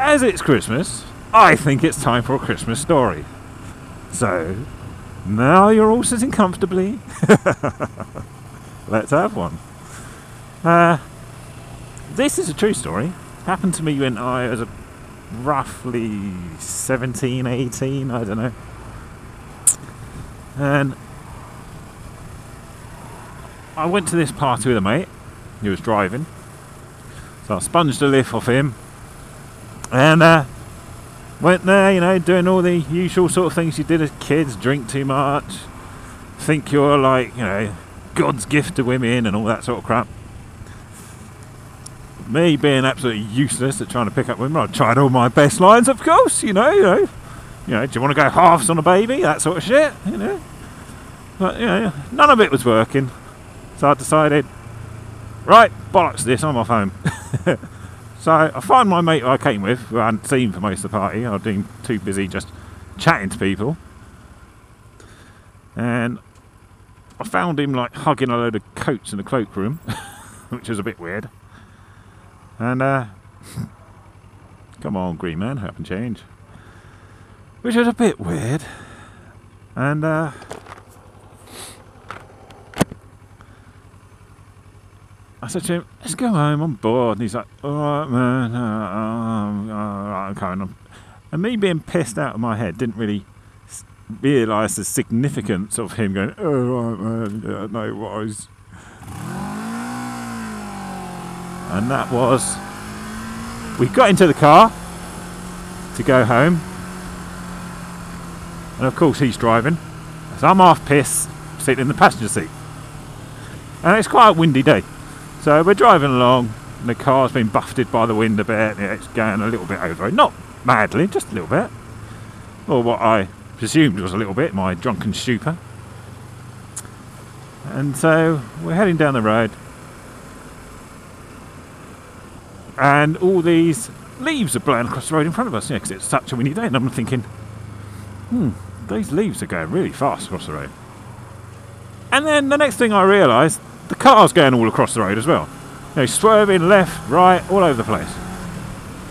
as it's Christmas, I think it's time for a Christmas story. So, now you're all sitting comfortably, let's have one. This is a true story. Happened to me when I was roughly 17, 18, I don't know. And I went to this party with a mate who was driving, so I sponged the lift off him and went there, you know, doing all the usual sort of things you did as kids, drink too much, think you're like, you know, God's gift to women and all that sort of crap. Me being absolutely useless at trying to pick up women, I tried all my best lines, of course, you know, do you want to go halves on a baby, that sort of shit, you know. But, you know, none of it was working. So I decided, right, bollocks this, I'm off home. So I find my mate who I came with, who I hadn't seen for most of the party. I'd been too busy just chatting to people. And I found him like hugging a load of coats in the cloakroom, which was a bit weird. And come on, green man, haven't changed. Which was a bit weird. And I said to him, let's go home, I'm bored. And he's like, alright man, I'm coming on. And me being pissed out of my head didn't really realise the significance of him going, alright man, yeah, no worries. And that was, we got into the car to go home. And of course he's driving. So I'm half pissed, sitting in the passenger seat. And it's quite a windy day. So we're driving along, and the car's been buffeted by the wind a bit, and it's going a little bit over it. Not madly, just a little bit. Or what I presumed was a little bit, my drunken stupor. And so we're heading down the road. And all these leaves are blowing across the road in front of us, yeah, because it's such a windy day. And I'm thinking, these leaves are going really fast across the road. And then the next thing I realised, the car's going all across the road as well. You know, swerving left, right, all over the place.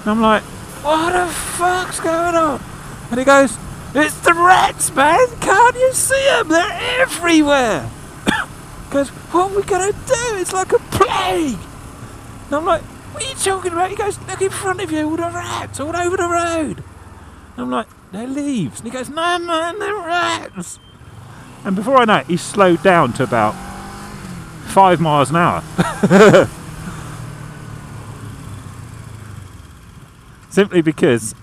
And I'm like, what the fuck's going on? And he goes, it's the rats, man! Can't you see them? They're everywhere! He goes, what are we going to do? It's like a plague! And I'm like, what are you talking about? He goes, look in front of you, all the rats, all over the road! And I'm like, they're leaves. And he goes, no man, they're rats! And before I know it, he slowed down to about 5 miles an hour. Simply because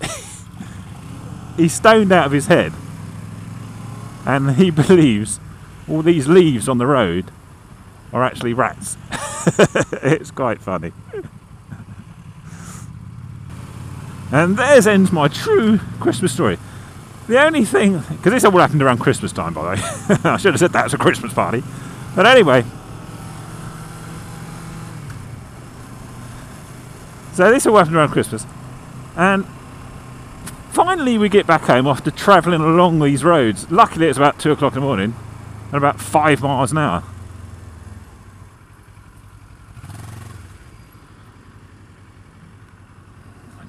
he's stoned out of his head and he believes all these leaves on the road are actually rats. It's quite funny. And there ends my true Christmas story. The only thing, because this all happened around Christmas time, by the way. I should have said that was a Christmas party. But anyway. So this all happened around Christmas, and finally we get back home after travelling along these roads. Luckily it's about 2 o'clock in the morning and about 5 miles an hour.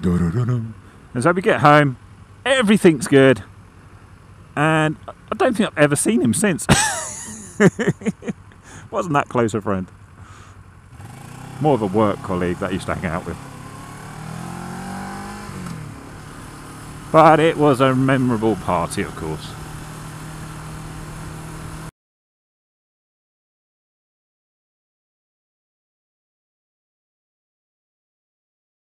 And so we get home, everything's good, and I don't think I've ever seen him since. Wasn't that close a friend. More of a work colleague that I used to hang out with. But it was a memorable party, of course.